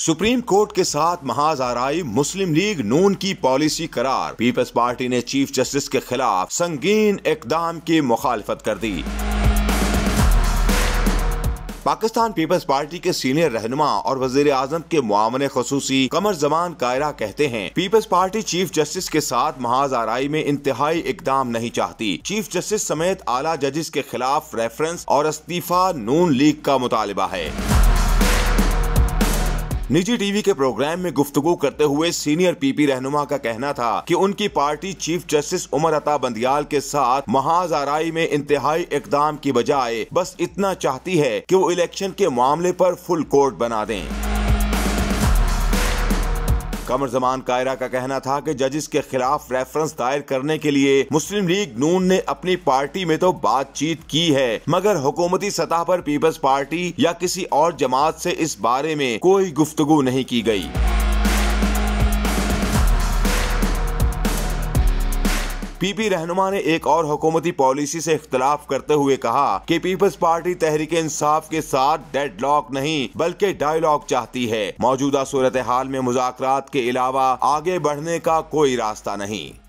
Supreme court के साथ महाज आराई मुस्लिम league नून की पॉलिसी करार। पीपल्स पार्टी ने चीफ जस्टिस के खिलाफ संगीन इकदाम की मुखालफत कर दी। पाकिस्तान पीपल्स पार्टी के सीनियर रहनुमा और वजीर आजम के मुआवन खसूसी कमर जमान कायरा कहते हैं, पीपल्स पार्टी चीफ जस्टिस के साथ महाज आराई में इंतहाई इकदाम नहीं चाहती। चीफ जस्टिस समेत आला जजेस के खिलाफ रेफरेंस और इस्तीफा नून लीग का मुतालबा है। निजी टीवी के प्रोग्राम में गुफ्तगू करते हुए सीनियर पीपी रहनुमा का कहना था कि उनकी party chief justice Umar Ata Bandial के साथ महाज आराई में इंतहाई इकदाम की बजाय बस इतना चाहती है कि वो इलेक्शन के मामले पर फुल कोर्ट बना दें। कमर जमान कायरा का कहना था कि जजेस के खिलाफ रेफरेंस दायर करने के लिए मुस्लिम लीग नून ने अपनी पार्टी में तो बातचीत की है, मगर हुकूमती सतह पर पीपल्स पार्टी या किसी और जमात से इस बारे में कोई गुफ्तगू नहीं की गई। पीपी रहनुमा ने एक और हुकूमती पॉलिसी से इख्तलाफ करते हुए कहा कि पीपल्स पार्टी तहरीक इंसाफ के साथ डेड लॉक नहीं बल्कि डायलॉग चाहती है। मौजूदा सूरत हाल में मुज़ाकरात के अलावा आगे बढ़ने का कोई रास्ता नहीं।